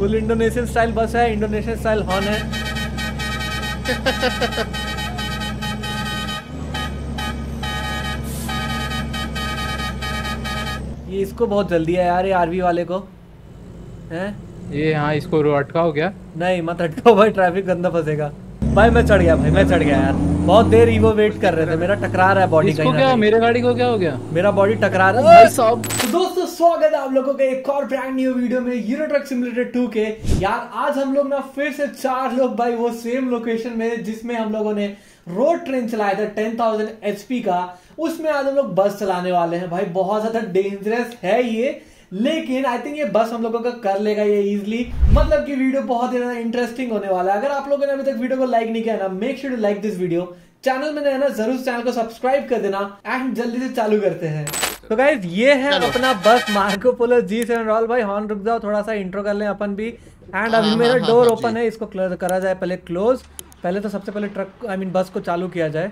Full Indonesian style बस है, Indonesian style horn है। ये इसको बहुत जल्दी है यार, ये आरवी वाले को हैं ये। हाँ इसको अटकाओ क्या? नहीं मत अटकाओ भाई, ट्रैफिक गंदा फंसेगा भाई। मैं चढ़ गया भाई, मैं चढ़ गया यार। बहुत देर ईवो वेट कर रहे थे। मेरा टकरा रहा है बॉडी का। क्या मेरे गाड़ी को क्या हो गया? मेरा बॉडी टकरा रहा है भाई साहब। तो दोस्तों स्वागत है आप लोगों के एक और ब्रांड न्यू वीडियो में यूरो ट्रक सिमुलेटर 2 के। यार आज हम लोग ना फिर से 4 लोग भाई वो सेम लोकेशन में जिसमें हम लोगों ने रोड ट्रेन चलाया था 10,000 HP का, उसमें आज हम लोग बस चलाने वाले हैं भाई। बहुत ज्यादा डेंजरस है ये, लेकिन आई थिंक ये बस हम लोगों का कर लेगा ये इजिली। मतलब कि वीडियो बहुत ही ज्यादा इंटरेस्टिंग होने वाला है। अगर आप लोगों ने अभी तक वीडियो को लाइक नहीं किया ना, make sure to like this video. Channel में नया ना जरूर चैनल को सब्सक्राइब कर देना। एंड जल्दी से चालू करते हैं। तो गाइज ये है अपना bus Marco Polo G7 royal. भाई हॉर्न रुक जाओ थोड़ा सा, इंट्रो कर लें अपन भी। एंड अभी मेरा डोर ओपन है, इसको करा जाए पहले क्लोज। पहले तो सबसे पहले ट्रक आई मीन बस को चालू किया जाए।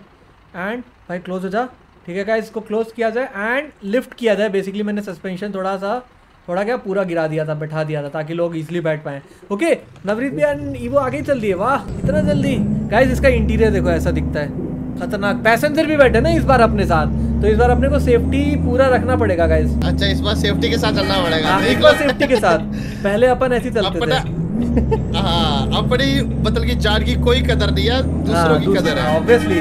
एंड भाई क्लोज हो जा, ठीक है गाइस, इसको क्लोज किया जाए एंड लिफ्ट किया जाए। बेसिकली मैंने सस्पेंशन थोड़ा क्या पूरा गिरा दिया था, बैठा दिया था ताकि लोग इजीली बैठ पाएं। ओके नवरीत भी एंड वो आगे चल रही है। वाह इतना जल्दी गाइस। इसका इंटीरियर देखो ऐसा दिखता है खतरनाक। पैसेंजर भी बैठे ना इस बार अपने साथ, तो इस बार अपने को सेफ्टी पूरा रखना पड़ेगा गाइस। अच्छा इस बार सेफ्टी के साथ चलना पड़ेगा। इस बार सेफ्टी के साथ, पहले अपन ऐसे चलते थे। अपनी मतलब की जान की कोई कदर नहीं है, दूसरों की कदर है ऑब्वियसली।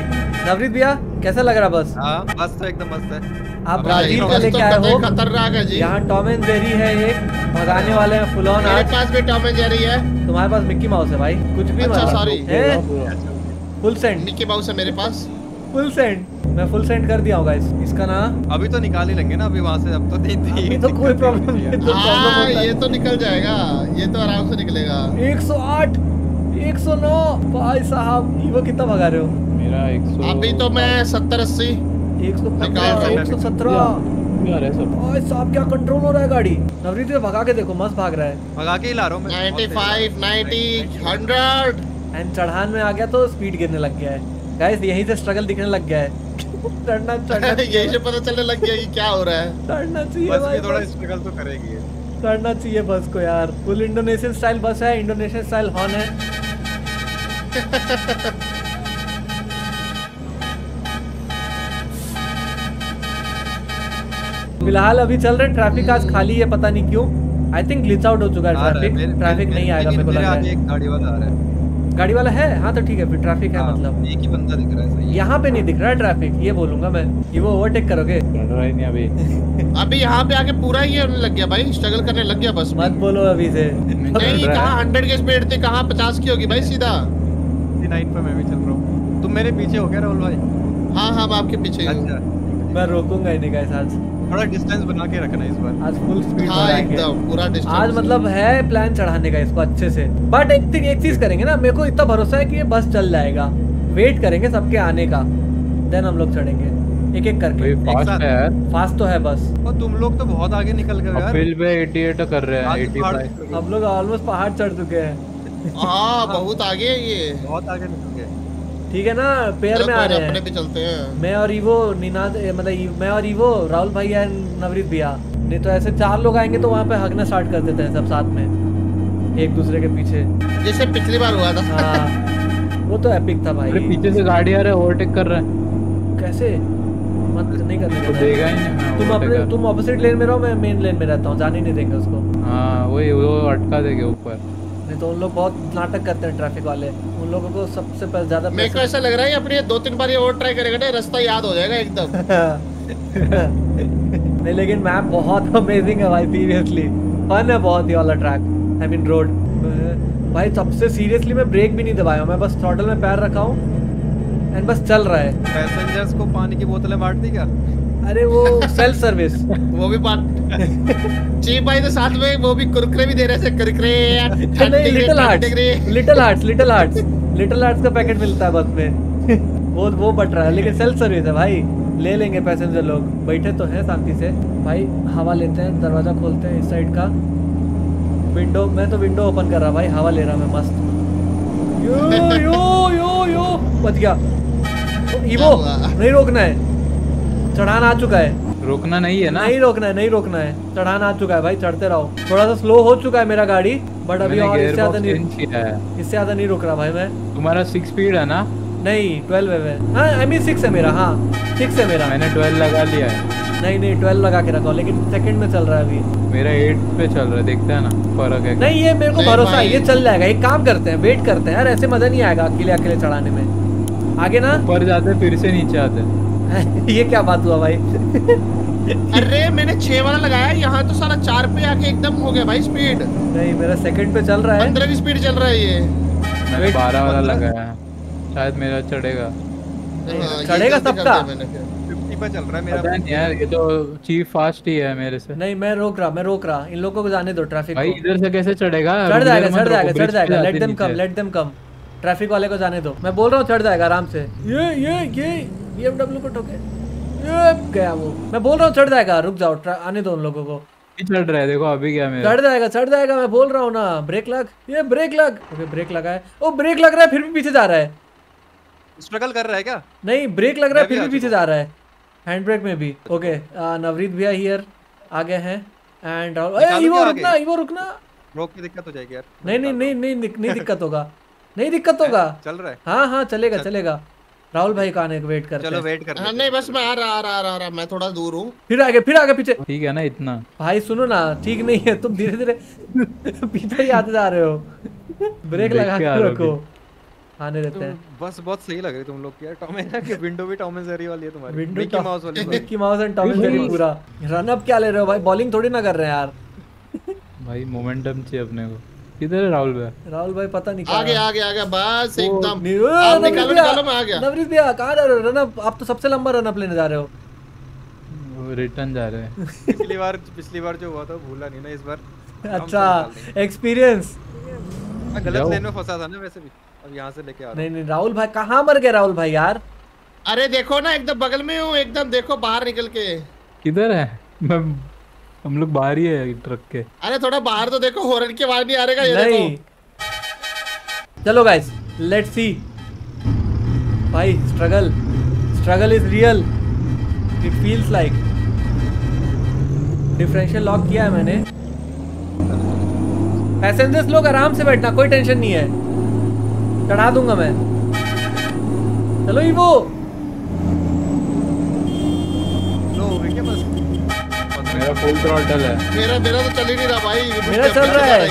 नवरीत भैया कैसा लग रहा बस? बस तो एकदम मस्त है। आप ब्राजील का लेके आए हो, खतरनाक है जी। यहाँ टॉम एंड जेरी है, एक भगाने वाले हैं फुल ऑन। मेरे पास भी टॉम एंड जेरी है, तुम्हारे पास मिक्की माउस है भाई। कुछ भी sorry full send Mickey Mouse है मेरे पास। फुल सेंड मैं फुल सेंड कर दिया होगा इसका ना। अभी तो निकाल ही लेंगे ना अभी वहाँ से। अब तो नहीं तो कोई प्रॉब्लम नहीं, ये तो निकल जाएगा, ये तो आराम से निकलेगा। 108 109 भाई साहब, ये वो कितना भगा रहे हो? मेरा 100 अभी तो मैं 70 80 117 भाई साहब। क्या कंट्रोल हो रहा है गाड़ी। नवरीत भगा के देखो, मस्त भाग रहा है। भगा के ही ला रहा हूँ 95 90 100। एंड चढ़ान में आ गया तो स्पीड गिरने लग गया है गाइस। यहीं से स्ट्रगल दिखने लग गया है। चढ़ना यहीं से पता चलने लग गया कि क्या हो रहा है। चढ़ना चाहिए बस में, थोड़ा स्ट्रगल तो करेगी। चढ़ना चाहिए बस को यार। फुल इंडोनेशियन स्टाइल बस है, इंडोनेशियन स्टाइल हॉर्न है। फिलहाल अभी चल रहे ट्रैफिक आज खाली है, पता नहीं क्यों। आई थिंक ग्लिच आउट हो चुका है ट्रैफिक। ट्रैफिक नहीं आएगा मेरे को लग रहा है। गाड़ी वाला आ रहा है, गाड़ी वाला है। हाँ तो ठीक है फिर ट्रैफिक है। मतलब एक ही बंदा दिख रहा है यहाँ पे, नहीं दिख रहा है ट्रैफिक ये बोलूंगा मैं। ये वो ओवरटेक करोगे नहीं अभी। अभी यहाँ पे आके पूरा ही लग गया भाई, स्ट्रगल करने लग गया बस। मत बोलो अभी से। नहीं कहाँ 100 की स्पीड थी, कहाँ 50 की होगी भाई। सीधा 9 पे मैं भी चल रहा हूँ। तुम मेरे पीछे हो गया राहुल भाई? हाँ हाँ मैं आपके पीछे। मैं रोकूंगा ही नहीं गाइस आज। थोड़ा डिस्टेंस बना के रखना इस बार। आज फुल स्पीड बनाएंगे। आज मतलब है प्लान चढ़ाने का इसको अच्छे से। बट एक चीज करेंगे ना, मेरे को इतना भरोसा है कि ये बस चल जाएगा। वेट करेंगे सबके आने का, देन हम लोग चढ़ेंगे एक एक करके। फास्ट तो है बस। और तुम लोग तो बहुत आगे निकल गए यार। बिल पे 88 कर रहे हैं हम लोग, ऑलमोस्ट पहाड़ चढ़ चुके हैं। हाँ बहुत आगे, ये बहुत आगे निकल गए। ठीक है ना पेयर में आ रहे हैं, भी चलते हैं। मैं और ईवो निनाद मतलब मैं और ईवो राहुल भाई एंड नवरीत भैया। नहीं तो ऐसे 4 लोग आएंगे तो वहाँ पे हगना स्टार्ट कर देते हैं सब साथ में, एक दूसरे के पीछे, जैसे पिछली बार हुआ था। हाँ वो तो एपिक था भाई। पीछे से गाड़ी आ रहा है, ओवरटेक कर रहा है। कैसे मत नहीं करना, तुम अपने तुम ऑपोजिट लेन में रहो, मैं मेन लेन में रहता हूँ। जाने नहीं देंगे उसको। हाँ वही वो अटका देंगे ऊपर। तो उन लोग बहुत नाटक करते हैं ट्रैफिक वाले, उन लोगों को सबसे ज्यादा। मेरे को ऐसा लग रहा है अपने 2-3 बार ये और ट्राई करेगा ना, रास्ता याद हो जाएगा एकदम। नहीं लेकिन मैप बहुत अमेजिंग है भाई, सीरियसली फन है बहुत ही वाला ट्रैक आई मीन रोड भाई। सबसे सीरियसली मैं ब्रेक भी नहीं दबाया, मैं बस थ्रॉटल में पैर रखा हूँ एंड बस चल रहा है। पैसेंजर्स को पानी की बोतलें बांट दी क्या? अरे वो सेल्फ सर्विस वो भी बात जी भाई। तो साथ में वो भी कुरकुरे भी दे रहे थे, कुरकुरे लिटिल हार्ट्स का पैकेट मिलता है बस में। वो बट रहा है लेकिन सेल्फ सर्विस है भाई, ले लेंगे पैसेंजर लोग। बैठे तो हैं शांति से भाई, हवा लेते हैं। दरवाजा खोलते हैं इस साइड का, विंडो मैं तो विंडो ओपन कर रहा भाई, हवा ले रहा मैं मस्त। यो यो यो यो बच गया। इवो नहीं रोकना है, चढ़ान आ चुका है। रोकना नहीं है ना? नहीं रोकना है, नहीं रोकना है, चढ़ान आ चुका है भाई, चढ़ते रहो। थोड़ा सा स्लो हो चुका है मेरा गाड़ी, बट अभी और इससे ज्यादा नहीं रुक रहा भाई मैं। तुम्हारा 6 स्पीड है ना? नहीं 12 है। हाँ आई मीन 6 है मेरा। हाँ 6 है मेरा। मैंने 12 लगा लिया है। नहीं 12 लगा के रखा लेकिन सेकंड में चल रहा है अभी। मेरा 8 पे चल रहा है, देखते हैं ना फर्क है। नहीं ये मेरे को भरोसा है, ये चल जाएगा। एक काम करते हैं वेट करते हैं यार, ऐसे मजा नहीं आएगा अकेले अकेले चढ़ाने में। आगे ना ऊपर जाते फिर से नीचे आते। ये क्या बात हुआ भाई? अरे मैंने 6 वाला लगाया, यहाँ तो सारा 4 पे आके एकदम हो गया भाई स्पीड। नहीं मेरा सेकंड पे चल रहा है, 15 की स्पीड चल रहा है ये। मैंने 12 वाला लगाया, शायद मेरा चढ़ेगा। चढ़ेगा सबका 50 पे चल रहा है मेरा यार। ये तो चीफ फास्ट ही है मेरे से। नहीं मैं रोक रहा इन लोगों को जाने दो। ट्रैफिक भाई इधर से कैसे चढ़ेगा? चढ़ जाएगा। Let them come. ट्रैफिक वाले को जाने दो, मैं बोल रहा हूँ चढ़ जाएगा आराम से। ये BMW को ठोके गया वो, मैं बोल रहा हूँ चढ़ जाएगा। रुक जाओ, आने दो उन लोगों को। चढ़ रहा है देखो अभी, क्या मेरा चढ़ जाएगा मैं बोल रहा हूँ ना। ब्रेक लग। ओके ब्रेक लगा है। ओ ब्रेक लग रहा है फिर भी पीछे जा रहा है। स्ट्रगल कर रहा है क्या? नहीं ब्रेक लग रहा है फिर भी पीछे जा रहा है, हैंड ब्रेक में भी। ओके नवरीत भैया हियर आगे है एंड रुकना रोक के दिक्कत हो जाएगी यार। नहीं दिक्कत होगा। चल रहा है हाँ चलेगा। राहुल भाई का आने का वेट करते हैं। चलो वेट करते हैं। नहीं बस मैं आ रहा मैं थोड़ा दूर हूँ। फिर आगे पीछे। ठीक है ना इतना भाई सुनो ना, ठीक नहीं है तुम धीरे धीरे पीछे ही आते जा रहे हो। ब्रेक लगा के रखो, आने देते हैं बस। बहुत सही लग रही तुम लोग यार। टॉम एंड जेरी विंडो भी टॉम एंड जेरी वाली है तुम्हारी, मिकी माउस वाली। Mickey Mouse and Tom and Jerry पूरा। रन अप क्या ले रहे हो भाई? बॉलिंग थोड़ी ना कर रहे हैं यार भाई, मोमेंटम चाहिए अपने को। किधर है राहुल भाई? पता नहीं। आ गया बस एकदम। निकालो मैं आ गया। नवरीत भैया कहाँ जा रहे हो? रनअप, आप तो सबसे लंबा रनअप लेने जा रहे हो। रिटर्न जा रहे हैं। पिछली बार जो हुआ था भूला नहीं ना इस बार। अच्छा एक्सपीरियंस। गलत लेन में फंसा था ना वैसे भी, अब यहाँ से लेके आ रहा हूँ। नहीं राहुल भाई कहाँ मर गए राहुल भाई यार? अरे देखो ना एकदम बगल में हूँ, एकदम देखो बाहर निकल के। किधर है? हम लोग बाहर ही है ट्रक के। अरे थोड़ा बाहर तो देखो, हॉर्न के बाहर नहीं आ रहेगा ये देखो। चलो गाइस लेट्स सी भाई, struggle is real, it feels like. Differential lock किया है मैंने। पैसेंजर्स लोग आराम से बैठना, कोई टेंशन नहीं है, चढ़ा दूंगा मैं। चलो इवो मेरा फुल थ्रॉटल है। मेरा तो चल ही नहीं रहा भाई। मेरा चल रहा है।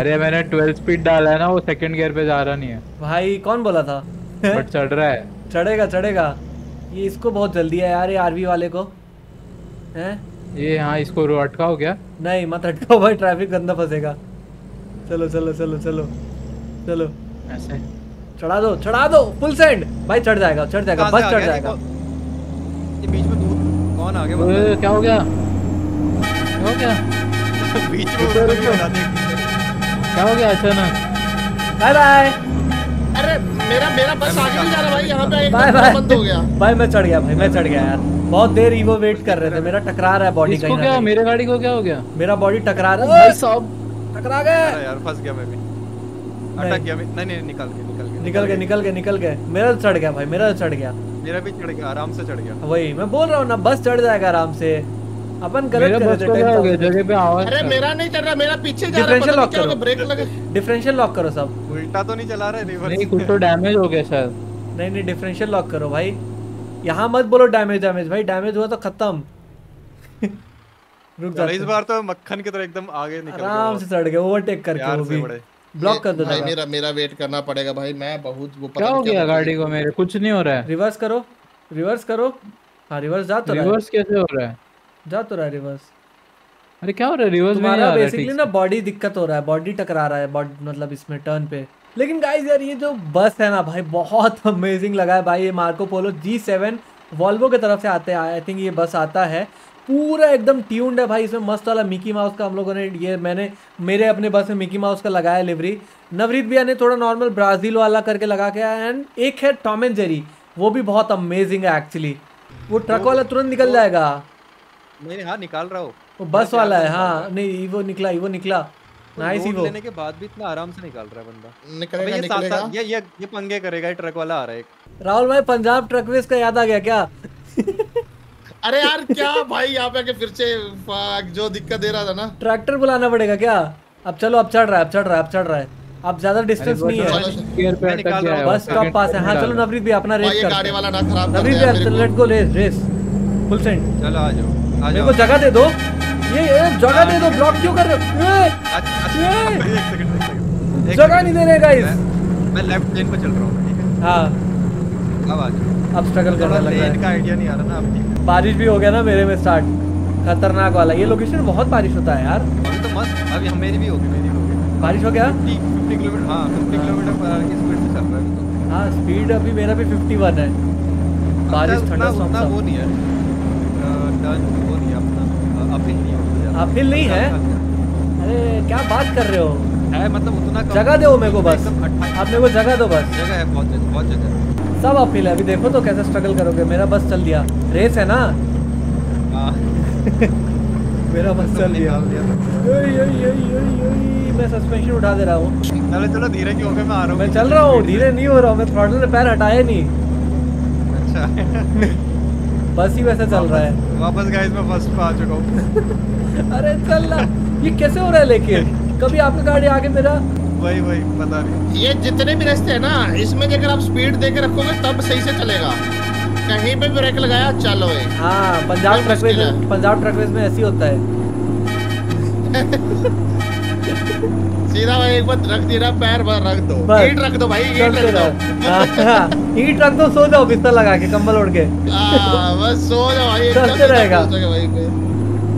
अरे मैंने 12 स्पीड डाला है ना, वो सेकंड गियर पे जा रहा नहीं है भाई। कौन बोला था? बट चढ़ रहा है। चढ़ेगा। ये इसको बहुत जल्दी है यार, ये आरवी वाले को हैं ये। हाँ इसको अटकाओ क्या? नहीं मत अटकाओ भाई, ट्रैफिक गंदा फंसेगा। चलो ऐसे चढ़ा दो। फुल सेंड भाई, चढ़ जाएगा बस चढ़ जाएगा। बीच में कौन आ गया? क्या हो गया? बीच में क्या हो गया? अच्छा ना बाय बाय। अरे मेरा बस आगे नहीं जा रहा भाई, यहाँ पे एकदम बंद हो गया भाई। मैं चढ़ गया यार, बहुत देर ही वो वेट कर रहे थे। मेरा टकरा रहा है बॉडी का। क्या मेरे गाड़ी को क्या हो गया? मेरा बॉडी टकरा रहा है, सब टकरा गया यार। फंस गया मैं भी, अटक गया। नहीं निकल गए। मेरा चढ़ गया भाई, मेरा भी चढ़ गया आराम से चढ़ गया। वही मैं बोल रहा हूँ ना, बस चढ़ जाएगा आराम से। अपन गलत कर रहे थे जगह पे। अरे मेरा नहीं चढ़ रहा, मेरा पीछे जा रहा है। डिफरेंशियल लॉक करो, ब्रेक लगे। डिफरेंशियल लॉक करो सब। उल्टा तो नहीं चला रहा है? रिवर्स। नहीं कुछ तो डैमेज हो गया शायद। नहीं डिफरेंशियल लॉक करो भाई, यहाँ मत बोलो डैमेज भाई। डैमेज हुआ तो खत्म। रुक जा, इस बार तो मक्खन की तरह एकदम आगे निकल गया, आराम से चढ़ गया ओवरटेक करके। वो भी ब्लॉक कर दो भाई। मेरा वेट करना पड़ेगा भाई, मैं बहुत वो पता नहीं क्या हो गया गाड़ी को मेरे। कुछ नहीं हो रहा है। रिवर्स करो। हाँ रिवर्स जा तो रहा है। रिवर्स कैसे हो रहा है? जा तो रहा है रिवर्स। अरे क्या हो रहा है रिवर्स में? तुम्हारा बेसिकली ना बॉडी दिक्कत हो रहा है, बॉडी टकरा रहा है मतलब इसमें टर्न पे। लेकिन गाइस यार ये जो बस है ना भाई, बहुत अमेजिंग लगा है भाई। ये मार्को पोलो G7 वॉल्वो की तरफ से आते हैं, आई थिंक ये बस आता है। पूरा एकदम ट्यून्ड है भाई। इसमें मस्त वाला मिकी माउस का हम लोगों ने, ये मैंने मेरे अपने बस में मिकी माउस का लगाया लिवरी। नवरीत भैया ने थोड़ा नॉर्मल ब्राज़ील वाला करके लगा के आया। एंड एक है टॉम एंड जेरी, वो भी बहुत अमेजिंग है एक्चुअली। वो ट्रक वाला तुरंत निकल जाएगा। नहीं हाँ निकाल रहा हो, वो बस वाला है। हाँ नहीं वो निकला नाइस। वो लेने के बाद भी इतना आराम से निकाल रहा है बंदा। निकलेगा ये पंगे करेगा, ये ट्रक वाला आ रहा है। राहुल भाई पंजाब ट्रकवेज का याद आ गया क्या? अरे यार क्या भाई, यहाँ पे आके फिर से जो दिक्कत दे रहा था ना। ट्रैक्टर बुलाना पड़ेगा क्या? अब चलो, अब चढ़ रहा है, अब चढ़ रहा है, अब चढ़ रहा है, अब ज्यादा डिस्टेंस नहीं है, बस स्टॉप पास है। हाँ चलो नवरीत भी अपना रेस कर, नवरीत भी let go race, race full send. चलो आ जाओ, मेरे को जगह दे दो, ये जगह दे दो, ब्लॉक क्यों कर रहे हो, जगह नहीं दे रहे गाइस। मैं लेफ्ट लेन पे चल रहा हूँ, ठीक है। हां अब आ जाओ, अब स्ट्रगल करना लग रहा है, लेन का आईडिया नहीं आ रहा ना। अब बारिश भी हो गया ना मेरे में स्टार्ट, खतरनाक वाला। ये लोकेशन बहुत बारिश होता है यार, तो मस्त। अभी हम मेरी भी होगी, मेरी भी होगी, बारिश हो गया 50 किलोमीटर। हां 50 किलोमीटर पर आर की स्पीड से चल रहा है। हां स्पीड अभी मेरा भी 51 है। बारिश ठंडा सोना वो नहीं है, टर्न वो नहीं है अपना, अपहिल नहीं है, अपहिल नहीं है। अरे क्या बात कर रहे हो, है मतलब उतना कम। जगह दो मेरे को बस, आप मेरे को जगह दो बस, जगह है बहुत, जगह बहुत, जगह सब अपील है। अभी देखो तो कैसे स्ट्रगल करोगे, मेरा बस चल दिया, रेस है ना। मेरा बस चल दिया, मैं सस्पेंशन उठा दे रहा हूँ। चलो धीरे क्यों हो गया, मैं आ रहा हूँ, मैं चल रहा हूँ, धीरे नहीं हो रहा हूँ मैं, थ्रॉटल में पैर हटाया नहीं। अच्छा बस ही वैसे चल रहा है। वापस गाइस मैं फर्स्ट पे आ चुका हूँ। अरे चल रहा, ये कैसे हो रहा है, लेकिन कभी आपका गाड़ी आगे मेरा, वही वही पता नहीं। ये जितने भी रास्ते हैं ना इसमें अगर आप स्पीड दे के रखोगे तब सही से चलेगा, कहीं पे ब्रेक लगाया चलो। हाँ पंजाब ट्रकवे, पंजाब ट्रकवेज में ऐसी होता है। सीधा भाई एक बार रख देना, पैर भर रख दो, ईंट रख दो भाई, ईंट रख दो, ईंट रख दो, सो जाओ बिस्तर लगा के कंबल ओढ़ के, बस सो जाओ भाई।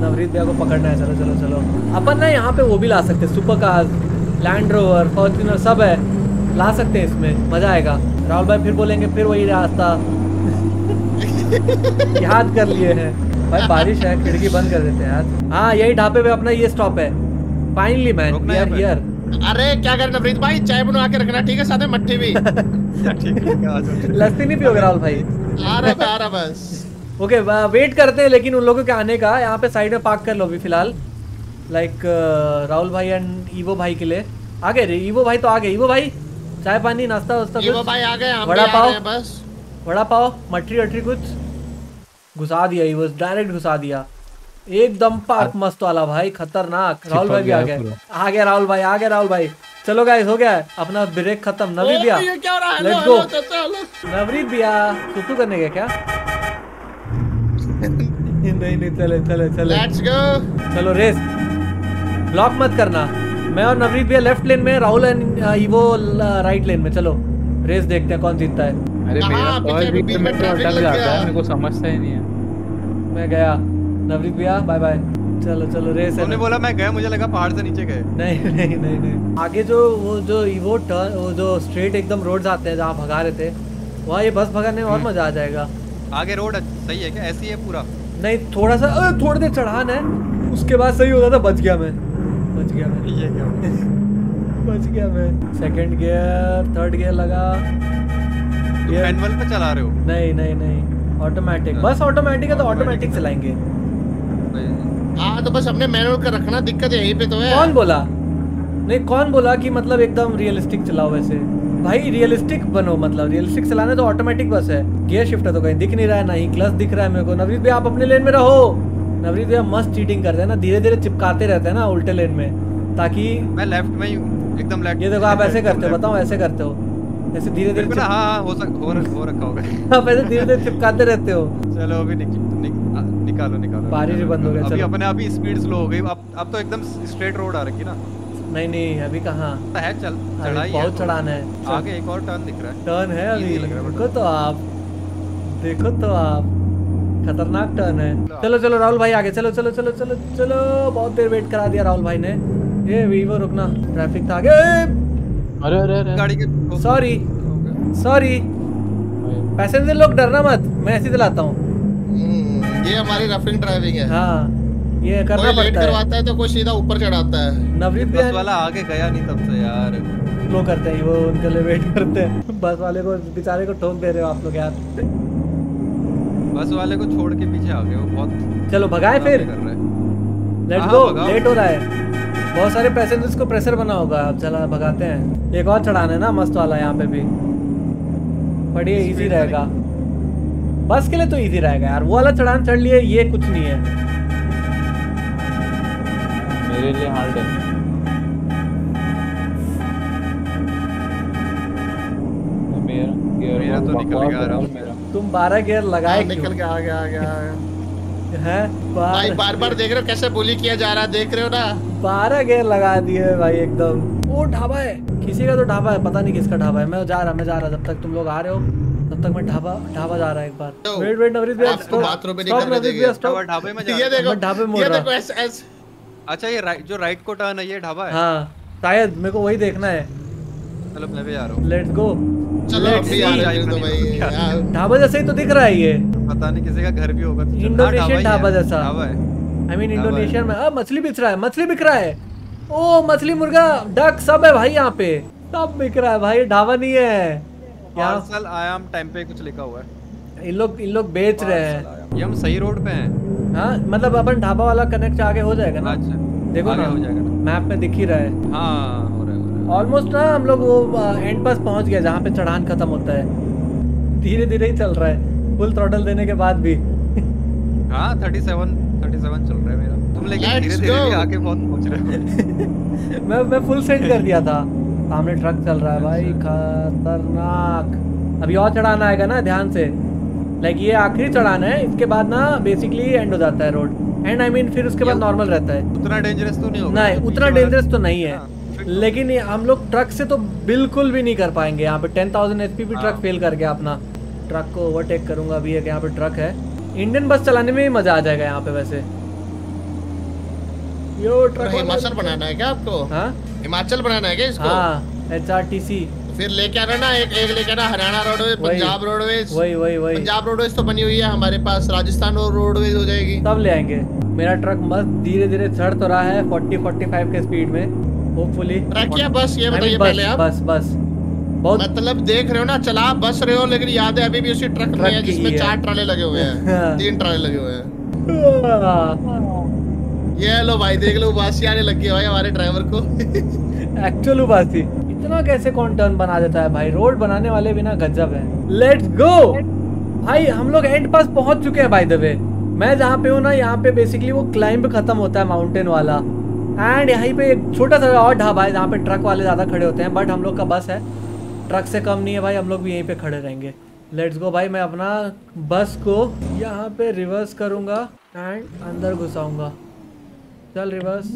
नवरीत भैया को पकड़ना है, चलो चलो चलो। अपन ना यहाँ पे वो भी ला सकते हैं, super cars, Land Rover, Fortuner सब है, ला सकते हैं इसमें, मजा आएगा। राहुल भाई फिर बोलेंगे फिर वही रास्ता। याद कर लिए हैं भाई, बारिश है, खिड़की बंद कर देते हैं यार। हाँ यही ढाबे पे अपना ये स्टॉप है, finally man we are here. अरे क्या कर नवरीत भाई, चाय बनवा के रखना ठीक है, साथ में मट्ठी भी। लस्सी नहीं पियोगे राहुल भाई? आ रहा बस, ओके वेट करते हैं लेकिन उन लोगों के आने का। यहाँ पे साइड में पार्क कर लो अभी फिलहाल, लाइक राहुल भाई एंड ईवो भाई के लिए। आ गए ईवो भाई, तो आ गए ईवो भाई, चाय पानी नाश्ता वास्ता कुछ, वड़ा पाव, बस वड़ा पाव, मटरी वटरी कुछ। घुसा दिया ईवो, डायरेक्ट घुसा दिया एकदम पार्क मस्त वाला भाई, खतरनाक। राहुल भाई भी आ गए, आ गया राहुल भाई, आ गया राहुल भाई। चलो गाइस हो गया अपना ब्रेक खत्म। नवरीत भैया लेट्स गो, नवरीत भैया कुछ करने गए क्या? नहीं नहीं चले चले चले, लेट्स गो, चलो रेस। ब्लॉक मत करना, मैं और नवरीत भैया लेफ्ट लेन में, Rahul and Evo right lane में। चलो रेस देखते हैं कौन जीतता है। अरे मेरा बीच में अटक जाता है, मेरे को समझता ही नहीं है। मैं गया नवरीत भैया, बाय बाय, चलो चलो रेस। उन्होंने बोला मैं गया, मुझे लगा पहाड़ से नीचे गए। नहीं नहीं नहीं नहीं, आगे जो वो जो ईवो टर्न, वो जो स्ट्रेट एकदम रोड्स आते हैं जहाँ भगा रहे थे, वहाँ ये बस भगाने में और मजा आ जाएगा। आगे रोड सही है क्या, ऐसी है पूरा? नहीं थोड़ा सा थोड़ी देर चढ़ान है, उसके बाद सही होता था। बच गया मैं, बच गया मैं, ये क्या बच गया मैं। सेकंड गियर, थर्ड गियर लगा। तुम मैनुअल पे चला रहे हो? नहीं नहीं नहीं, ऑटोमेटिक, बस ऑटोमेटिक है तो ऑटोमेटिक चलाएंगे। हाँ तो बस हमने मैनुअल का रखना, दिक्कत यहीं पे तो है। कौन बोला, नहीं कौन बोला कि मतलब एकदम रियलिस्टिक चलाओ? वैसे भाई रियलिस्टिक बनो, मतलब रियलिस्टिक चलाना तो ऑटोमेटिक बस है। गियर शिफ्टर तो कहीं दिख नहीं रहा है, ना ही क्लच दिख रहा है मेरे को। नवरीत भैया आप अपने लेन में रहो। नवरीत भैया मस्त चीटिंग करते हैं ना, धीरे धीरे चिपकाते रहते हैं ना उल्टे लेन में, ताकि मैं लेफ्ट में ही हूं एकदम लेफ्ट। ये देखो आप ऐसे करते हो, बताओ ऐसे करते हो, ऐसे धीरे धीरे। हाँ हो रखा होगा, आप ऐसे धीरे धीरे चिपकाते रहते हो। चलो अभी निकालो निकालो, बारिश बंद हो गई, अपने आप ही स्पीड स्लो हो गई। अब तो एकदम स्ट्रेट रोड आ रखी ना। नहीं नहीं अभी कहाँ है, चल चढ़ाई बहुत चढ़ान है। आगे एक और टर्न दिख रहा है, टर्न है अभी, देखो तो आप, देखो तो आप, खतरनाक टर्न है। चलो चलो राहुल भाई आगे, चलो चलो चलो चलो चलो। बहुत देर वेट करा दिया राहुल भाई ने। ये वीवो रुकना, ट्रैफिक था आगे। अरे अरे गाड़ी के, सॉरी सॉरी पैसेंजर लोग डरना मत, मैं ऐसे चलाता हूँ, ये हमारी रफिंग ड्राइविंग है। हाँ ये करना पड़ता है, लेट करवाता है तो कोई सीधा ऊपर चढ़ाता है। नवरीत भैया बस वाला आगे गया नहीं तब से यार, लो करते हैं वो, उनके लिए वेट करते हैं। बस वाले को बेचारे को ठोक दे रहे हो आप लोग यार, बस वाले को छोड़ के पीछे आ गए वो बहुत। चलो भगाए फिर, लेट्स गो, लेट हो रहा है। बहुत सारे पैसेंजर्स को प्रेशर बना होगा, आप चला भगाते हैं। एक और चढ़ाना है ना मस्त वाला, यहाँ पे भी बढ़िया ईजी रहेगा, बस के लिए तो ईजी रहेगा यार। वो वाला चढ़ान चढ़ लिए, ये कुछ नहीं है मेरे लिए हार्ड है। तुम 12 गियर लगाए निकल के आ गया है भाई। बार बार देख रहे हो कैसे बोली किया जा रहा है, देख रहे हो ना, 12 गियर लगा दिए भाई एकदम। वो ढाबा है, किसी का तो ढाबा है, पता नहीं किसका ढाबा है। मैं जा रहा जब तक तुम लोग आ रहे हो तब तक मैं ढाबा जा रहा है एक बार। वेट नवरीत भैया बाथरूम में निकलने देंगे, ढाबे में जा रहा है, ढाबे में। ये देखो एस अच्छा ये राइट, जो राइट को टर्न है, ये ढाबा है। हां शायद मेरे को वही देखना है। चलो मैं भी आ रहा हूं, लेट्स गो। चलो अभी आ रहा है तो भाई ढाबा जैसा ही तो दिख रहा है ये, पता नहीं किसी का घर भी होगा। इंडोनेशियन ढाबा जैसा ढाबा है, आई मीन इंडोनेशिया में। अब मछली बिक रहा है। ओ मछली मुर्गा डक सब है भाई, यहाँ पे सब बिक रहा है भाई, ढाबा नहीं है। पार्सल आयाम टाइम पे कुछ लिखा हुआ है, इन लोग बेच रहे हैं। ये हम सही रोड पे हैं। हाँ मतलब अपन ढाबा वाला कनेक्ट आगे हो जाएगा ना। अच्छा देखो ना, हो जाएगा ना, मैप में दिख ही रहा है। हाँ हो रहा है ऑलमोस्ट ना, हम लोग वो एंड पास पहुंच गया जहाँ पे चढ़ान खत्म होता है। धीरे धीरे ही चल रहा है, फुल थ्रॉटल देने के बाद भी। हाँ 37 चल रहा है मेरा, तुम लेकिन धीरे धीरे आके बहुत पहुँच रहे हो। मैं फुल सेट कर दिया था। सामने ट्रक चल रहा है भाई खतरनाक। अभी और चढ़ाना आएगा ना, ध्यान से। लाइक ये आखिरी चढ़ाना है, इसके बाद ना बेसिकली एंड हो जाता है रोड। एंड आई मीन फिर उसके बाद नॉर्मल रहता है। उतना डेंजरस तो नहीं होगा, नहीं तो उतना डेंजरस तो नहीं है, लेकिन हम लोग ट्रक से तो बिल्कुल भी नहीं कर पाएंगे। यहाँ पे 10,000 HP भी ट्रक फेल कर गया अपना। ट्रक को ओवरटेक करूंगा अभी, यहाँ पे ट्रक है। इंडियन बस चलाने में ही मजा आ जाएगा यहाँ पे। वैसे हिमाचल बनाना है क्या आपको? हाँ हिमाचल बनाना है क्या इसको? हाँ HRTC। फिर लेके आना ना एक लेके आना हरियाणा रोडवेज, पंजाब रोडवेज। वही पंजाब रोडवेज तो बनी हुई है हमारे पास, राजस्थान रोडवेज हो जाएगी, तब ले आएंगे। मेरा ट्रक मस्त धीरे धीरे चढ़ तो रहा है 40-45 के स्पीड में, होपफुली। ट्रक या बस ये बताइए पहले आप। बस बहुत मतलब देख रहे हो ना, चला बस रहे हो, लेकिन याद है अभी भी उसी ट्रक में है जिसमें 4 ट्राले लगे हुए हैं, 3 ट्राले लगे हुए हैं। ये लो भाई देख लो, उबासी आने लगी भाई हमारे ड्राइवर को। एक्चुअल उबासी। इतना कैसे कौन टर्न बना देता है भाई, रोड बनाने वाले भी ना गजब है। लेट्स गो भाई, हम लोग एंड पास पहुंच चुके हैं। बाय द वे मैं जहाँ पे हूँ ना, यहाँ पे बेसिकली वो क्लाइंब खत्म होता है माउंटेन वाला। एंड यहीं पे एक छोटा सा और ढाबा है जहाँ पे ट्रक वाले ज्यादा खड़े होते हैं, बट हम लोग का बस है, ट्रक से कम नहीं है भाई, हम लोग भी यहीं पे खड़े रहेंगे। लेट्स गो भाई, मैं अपना बस को यहाँ पे रिवर्स करूंगा एंड अंदर घुसाऊंगा। चल रिवर्स,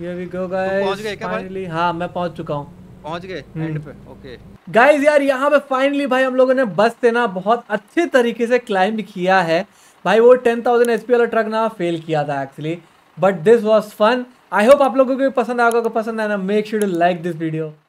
ये भी गो गाइस, फाइनली। हाँ मैं पहुंच चुका हूँ, पहुंच गए एंड पे। ओके गाइस यार, यहाँ पे फाइनली भाई हम लोगों ने बस से ना बहुत अच्छे तरीके से क्लाइंब किया है भाई। वो 10,000 HP वाला ट्रक ना फेल किया था actually, but this was fun. I hope आप लोगों को भी पसंद आएगा। पसंद आया ना, make sure to like this video.